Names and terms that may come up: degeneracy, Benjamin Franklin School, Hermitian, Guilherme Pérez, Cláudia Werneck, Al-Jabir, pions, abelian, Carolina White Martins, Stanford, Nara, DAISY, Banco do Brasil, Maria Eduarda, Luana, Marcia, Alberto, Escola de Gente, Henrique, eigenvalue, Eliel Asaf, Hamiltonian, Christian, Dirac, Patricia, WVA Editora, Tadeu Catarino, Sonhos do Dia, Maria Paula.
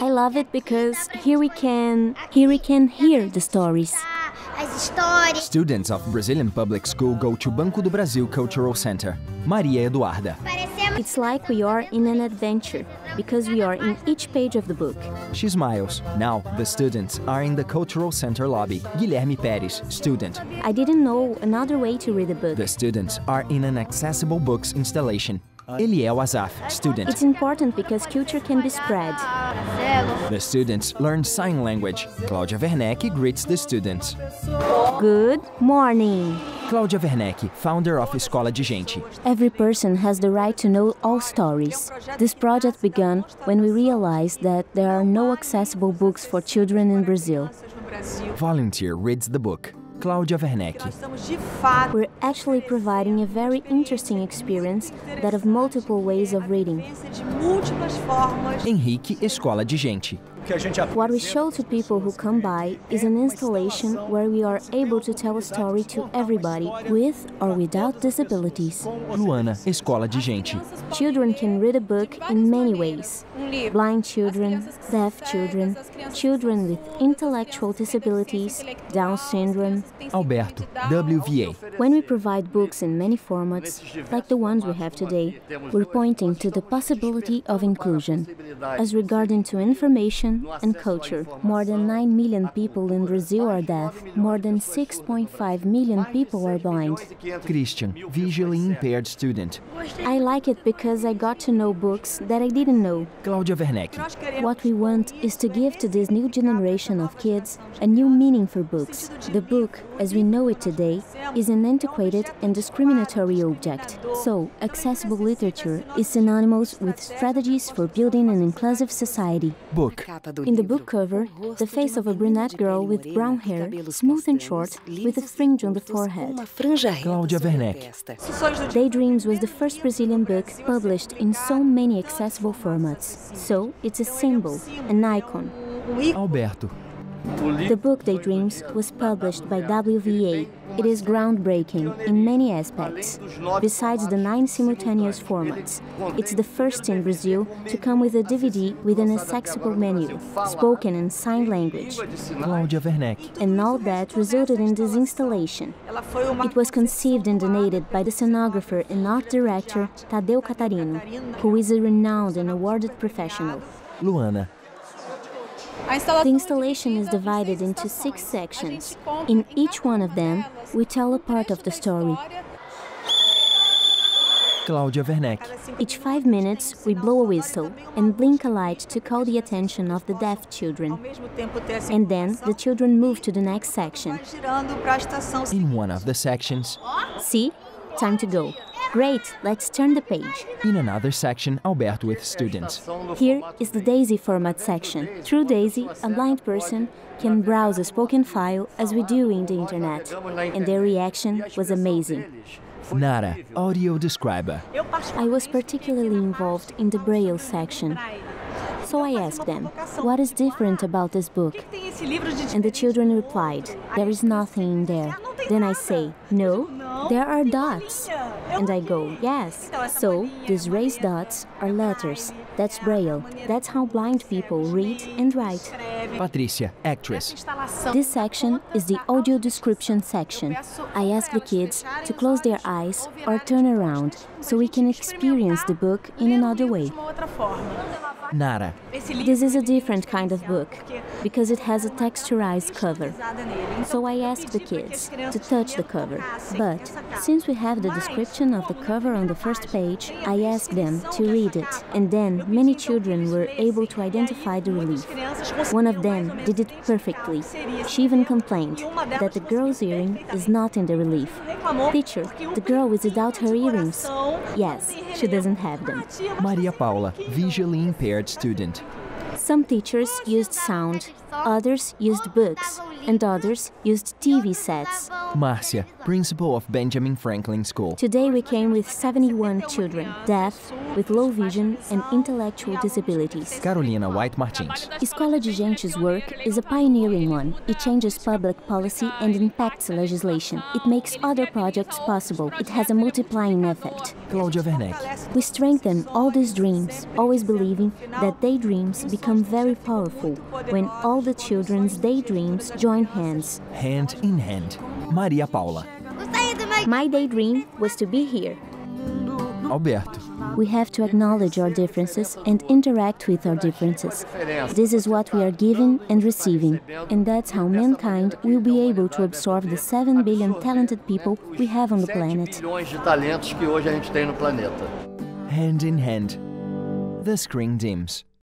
I love it because here we can hear the stories. Students of Brazilian public school go to Banco do Brasil Cultural Center. Maria Eduarda. It's like we are in an adventure, because we are in each page of the book. She smiles. Now, the students are in the Cultural Center lobby. Guilherme Pérez, student. I didn't know another way to read a book. The students are in an accessible books installation. Eliel Asaf, student. It's important because culture can be spread. The students learn sign language. Cláudia Werneck greets the students. Good morning. Cláudia Werneck, founder of Escola de Gente. Every person has the right to know all stories. This project began when we realized that there are no accessible books for children in Brazil. Volunteer reads the book. Cláudia Werneck. We're actually providing a very interesting experience, that of multiple ways of reading. Henrique, Escola de Gente. What we show to people who come by is an installation where we are able to tell a story to everybody, with or without disabilities. Luana, Escola de Gente. Children can read a book in many ways. Blind children, deaf children, children with intellectual disabilities, Down syndrome. Alberto, WVA. When we provide books in many formats, like the ones we have today, we're pointing to the possibility of inclusion. As regarding to information, and culture. More than 9 million people in Brazil are deaf. More than 6.5 million people are blind. Christian, visually impaired student. I like it because I got to know books that I didn't know. Cláudia Werneck. What we want is to give to this new generation of kids a new meaning for books. The book, as we know it today, is an antiquated and discriminatory object. So, accessible literature is synonymous with strategies for building an inclusive society. Book. In the book cover, the face of a brunette girl with brown hair, smooth and short, with a fringe on the forehead. Cláudia Werneck. Daydreams was the first Brazilian book published in so many accessible formats. So, it's a symbol, an icon. Alberto. The book Daydreams was published by WVA. It is groundbreaking in many aspects. Besides the 9 simultaneous formats, it's the first in Brazil to come with a DVD with an accessible menu, spoken and sign language. Cláudia Werneck. And all that resulted in this installation. It was conceived and donated by the scenographer and art director Tadeu Catarino, who is a renowned and awarded professional. Luana. The installation is divided into 6 sections. In each one of them, we tell a part of the story. Cláudia Werneck. Each 5 minutes, we blow a whistle and blink a light to call the attention of the deaf children. And then, the children move to the next section. In one of the sections... See? Time to go. Great, let's turn the page. In another section, Alberto with students. Here is the DAISY format section. Through DAISY, a blind person can browse a spoken file as we do in the internet. And their reaction was amazing. Nara, audio describer. I was particularly involved in the Braille section. So I asked them, what is different about this book? And the children replied, there is nothing in there. Then I say, no, there are dots. And I go, yes. So, these raised dots are letters. That's Braille. That's how blind people read and write. Patricia, actress. This section is the audio description section. I ask the kids to close their eyes or turn around, so we can experience the book in another way. Nara. This is a different kind of book, because it has a texturized cover. So I asked the kids to touch the cover. But, since we have the description of the cover on the first page, I asked them to read it. And then, many children were able to identify the relief. One of them did it perfectly. She even complained that the girl's earring is not in the relief. Teacher, the girl is without her earrings. Yes, she doesn't have them. Maria Paula, visually impaired student. Some teachers used sound, others used books, and others used TV sets. Marcia, principal of Benjamin Franklin School. Today we came with 71 children, deaf, with low vision and intellectual disabilities. Carolina White Martins. Escola de Gente's work is a pioneering one. It changes public policy and impacts legislation. It makes other projects possible. It has a multiplying effect. Cláudia Werneck. We strengthen all these dreams, always believing that daydreams become very powerful when all the children's daydreams join hands. Hand in hand. Maria Paula. My daydream was to be here. Alberto. We have to acknowledge our differences and interact with our differences. This is what we are giving and receiving, and that's how mankind will be able to absorb the 7 billion talented people we have on the planet. Hand in hand, the screen dims.